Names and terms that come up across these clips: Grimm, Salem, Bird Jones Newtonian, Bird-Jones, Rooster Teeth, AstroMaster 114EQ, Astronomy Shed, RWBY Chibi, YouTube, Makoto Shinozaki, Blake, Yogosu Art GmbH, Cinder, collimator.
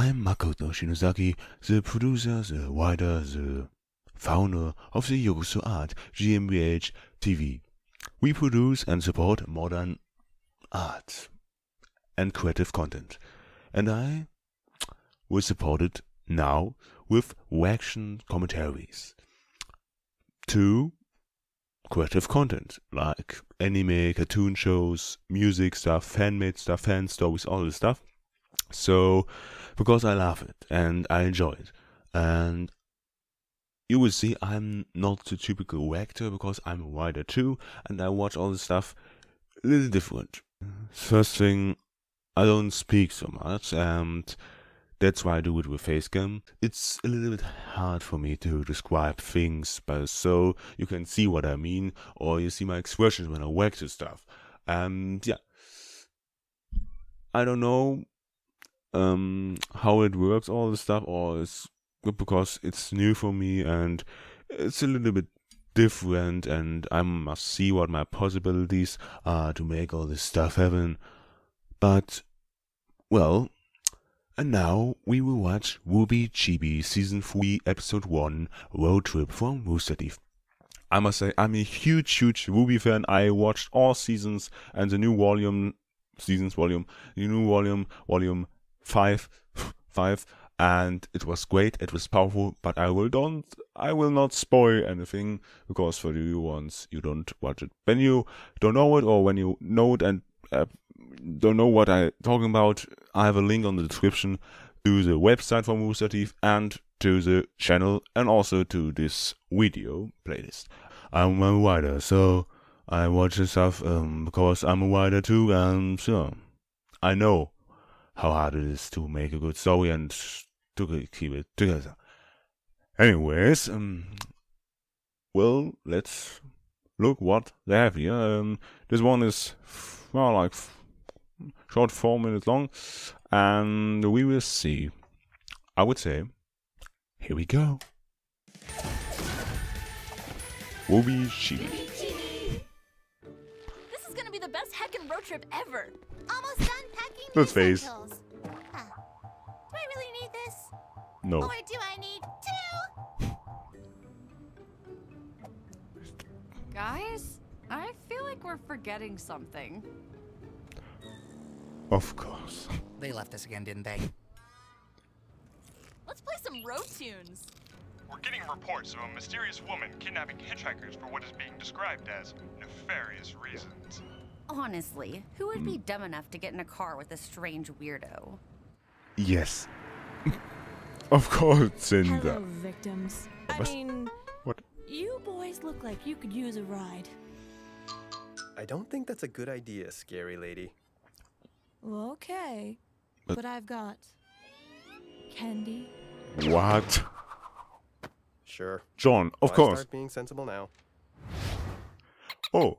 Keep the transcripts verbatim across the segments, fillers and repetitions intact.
I'm Makoto Shinozaki, the producer, the writer, the founder of the Yogosu Art GmbH T V. We produce and support modern art and creative content. And I will support it now with reaction commentaries to creative content, like anime, cartoon shows, music stuff, fan-made stuff, fan stories, all this stuff. So, because I love it and I enjoy it, and you will see I'm not the typical reactor because I'm a writer too, and I watch all this stuff a little different. First thing, I don't speak so much, and that's why I do it with facecam. It's a little bit hard for me to describe things, but so you can see what I mean, or you see my expressions when I react to stuff. And yeah, I don't know um how it works, all this stuff, or it's because it's new for me and it's a little bit different, and I must see what my possibilities are to make all this stuff happen. But well, and now we will watch R W B Y Chibi season three episode one, Road Trip from Rooster Teeth. I must say I'm a huge huge R W B Y fan. I watched all seasons and the new volume seasons volume the new volume volume Five, five, and it was great. It was powerful, but I will don't, I will not spoil anything, because for the new ones you don't watch it when you don't know it, or when you know it and uh, don't know what I'm talking about. I have a link on the description to the website from Rooster Teeth and to the channel, and also to this video playlist. I'm a writer, so I watch this stuff um, because I'm a writer too, and so I know how hard it is to make a good story and to keep it together. Anyways, um, well, let's look what they have here. Um, this one is well, like short, four minutes long, and we will see. I would say, here we go. R W B Y Chibi. This is gonna be the best heckin' road trip ever. Almost done packing. Let's face. Huh. Do I really need this? No. Or do I need two? Guys, I feel like we're forgetting something. Of course. They left us again, didn't they? Let's play some road tunes. We're getting reports of a mysterious woman kidnapping hitchhikers for what is being described as nefarious reasons. Honestly, who would be dumb enough to get in a car with a strange weirdo? Yes. Of course, Cinder. Hello, victims. I mean, what? You boys look like you could use a ride. I don't think that's a good idea, scary lady. Okay. But, but I've got candy. What? Sure. John, of Why course. Start being sensible now. Oh.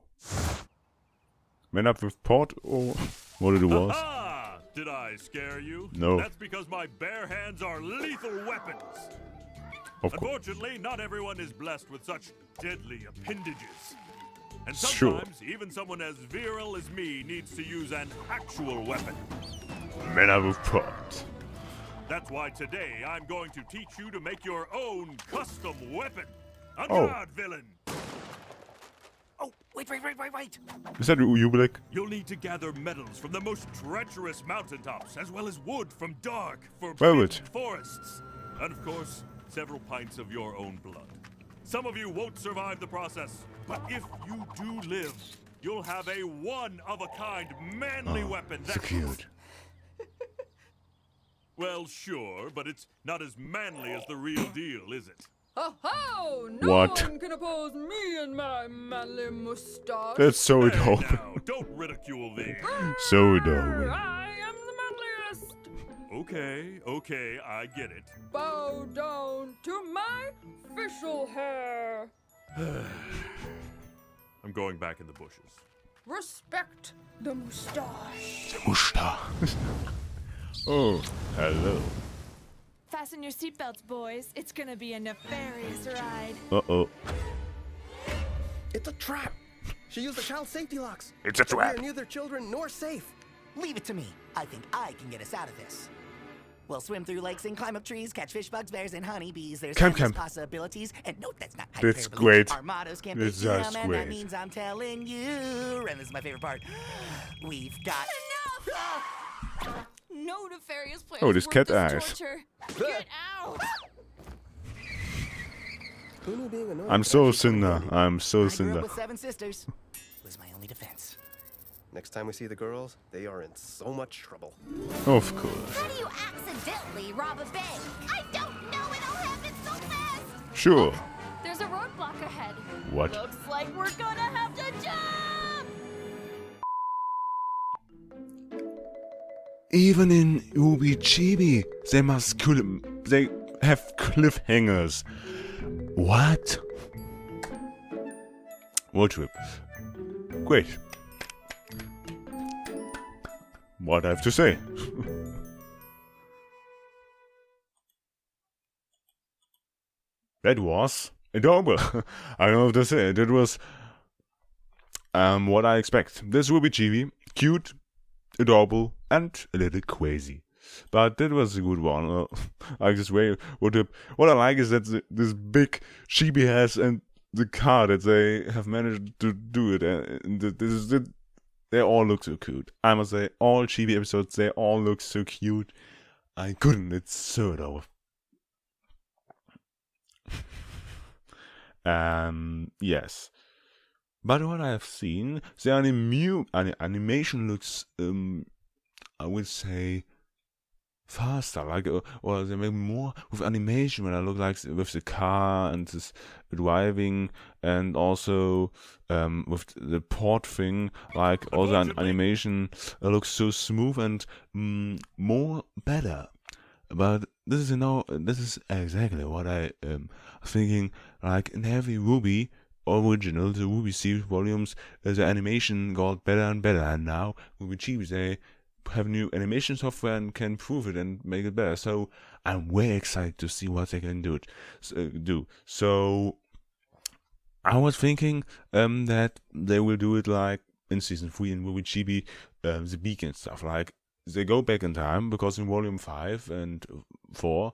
Man up with pot, or what it was? Aha! Did I scare you? No. That's because my bare hands are lethal weapons. Of Unfortunately, not everyone is blessed with such deadly appendages. And sometimes, sure. even someone as virile as me needs to use an actual weapon. Man up with pot. That's why today I'm going to teach you to make your own custom weapon. A oh. god villain. Oh, wait, wait, wait, wait, wait. Is that you, Blake? You'll need to gather metals from the most treacherous mountaintops, as well as wood from dark, forbidden forests. And of course, several pints of your own blood. Some of you won't survive the process, but if you do live, you'll have a one-of-a-kind manly oh, weapon that's cute. Well, sure, but it's not as manly as the real deal, is it? Oh ho! No what? one can oppose me and my manly mustache. That's so dope. Now, don't ridicule me. So dope. I am the manliest. Okay, okay, I get it. Bow down to my facial hair. I'm going back in the bushes. Respect the mustache. The mustache. Oh, hello. Fasten your seatbelts, boys. It's gonna be a nefarious ride. Uh-oh. It's a trap. She used the child safety locks. It's a trap. They are neither children nor safe. Leave it to me. I think I can get us out of this. We'll swim through lakes and climb up trees, catch fish, bugs, bears, and honeybees. There's camp, camp. possibilities. And nope, that's not hyperbole. That's great. Our mottos can't be just great. That means I'm telling you. And this is my favorite part. We've got enough. No nefarious plans. Oh, this cat eyes. Get out. I'm so Cinder. I'm so Cinder. I grew up with seven sisters. It was my only defense. Next time we see the girls, they are in so much trouble. Of course. How do you accidentally rob a bank? I don't know. It all happened so fast. Sure. There's a roadblock ahead. What? Looks like we're gonna have to jump. Even in R W B Y Chibi, they must kill. They have cliffhangers. What? Road trip. Great. What I have to say. That was adorable. I don't know what to say. That was um what I expect. This R W B Y Chibi, cute, adorable, and a little crazy. But that was a good one. Uh, I just wait. What, the, what I like is that the, this big chibi has and the car that they have managed to do it. And this is it. They all look so cute. I must say, all chibi episodes, they all look so cute. I couldn't. It's so adorable. um. Yes. But what I have seen, the anim animation looks. Um. I would say. Faster, like, or, or they make more with animation when I look like with the car and this driving, and also um, with the port thing, like all the an animation uh, looks so smooth and mm, more better. But this is, you know, this is exactly what I am um, thinking. Like in every R W B Y original, the R W B Y series volumes, uh, the animation got better and better, and now R W B Y Chibi, they have new animation software and can improve it and make it better. So I'm way excited to see what they can do. It, uh, do. So I was thinking um, that they will do it like in season three in R W B Y Chibi, um, the beacon stuff. Like they go back in time, because in volume five and four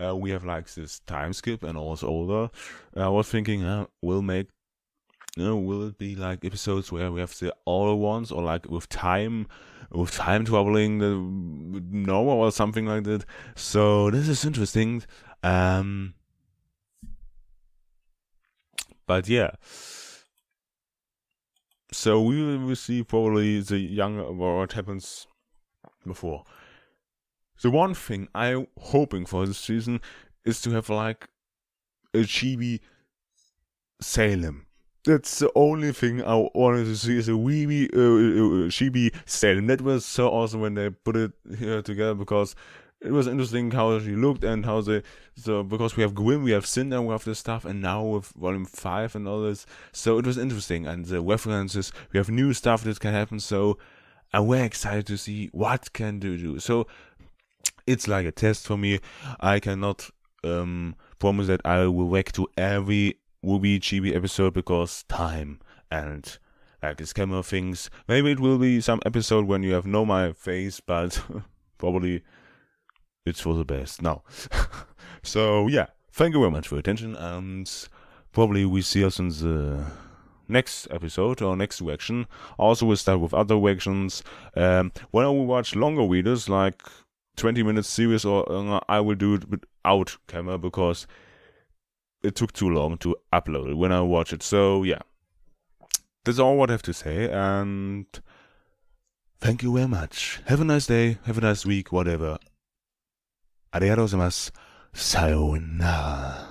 uh, we have like this time skip and also older. I was thinking uh, we'll make. No, will it be like episodes where we have the older ones, or like with time, with time traveling, the Nova or something like that? So this is interesting. Um, but yeah, so we will see probably the younger what happens before. The one thing I'm hoping for this season is to have like a chibi Salem. That's the only thing I wanted to see, is a chibi, uh, chibi Salem. That was so awesome when they put it here together, because it was interesting how she looked and how they. So because we have Grimm, we have Cinder, we have this stuff, and now with volume five and all this, so it was interesting. And the references, we have new stuff that can happen. So I'm very excited to see what can they do. So it's like a test for me. I cannot um, promise that I will react to every R W B Y Chibi episode, because time and like this camera things. Maybe it will be some episode when you have no my face, but probably it's for the best now. So yeah, thank you very much for your attention, and probably we see us in the next episode or next reaction. Also we'll start with other reactions. Um, when I will watch longer videos like twenty minutes series or uh, I will do it without camera, because it took too long to upload it when I watch it. So yeah, that's all what I have to say, and thank you very much. Have a nice day, have a nice week, whatever. Arigatou gozaimasu. Sayonara.